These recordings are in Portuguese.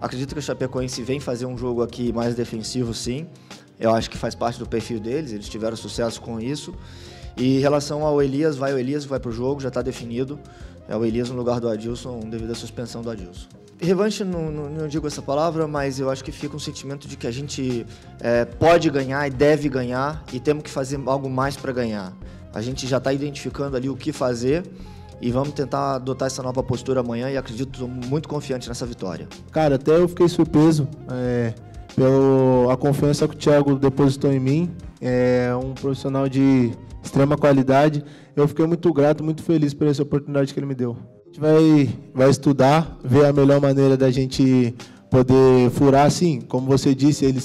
Acredito que o Chapecoense vem fazer um jogo aqui mais defensivo, sim. Eu acho que faz parte do perfil deles, eles tiveram sucesso com isso. E em relação ao Elias, vai o Elias, vai pro jogo, já está definido. É o Elias no lugar do Adilson, devido à suspensão do Adilson. Revanche, não digo essa palavra, mas eu acho que fica um sentimento de que a gente pode ganhar e deve ganhar e temos que fazer algo mais para ganhar. A gente já está identificando ali o que fazer e vamos tentar adotar essa nova postura amanhã e acredito muito confiante nessa vitória. Cara, até eu fiquei surpreso pela confiança que o Thiago depositou em mim. É um profissional de extrema qualidade. Eu fiquei muito grato, muito feliz por essa oportunidade que ele me deu. A gente vai estudar, ver a melhor maneira da gente poder furar, assim, como você disse, ele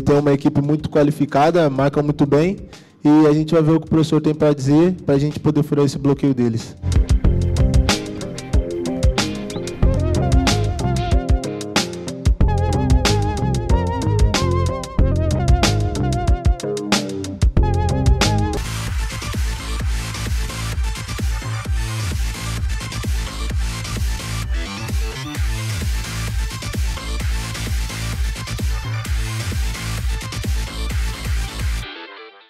tem uma equipe muito qualificada, marca muito bem, e a gente vai ver o que o professor tem para dizer, para a gente poder furar esse bloqueio deles.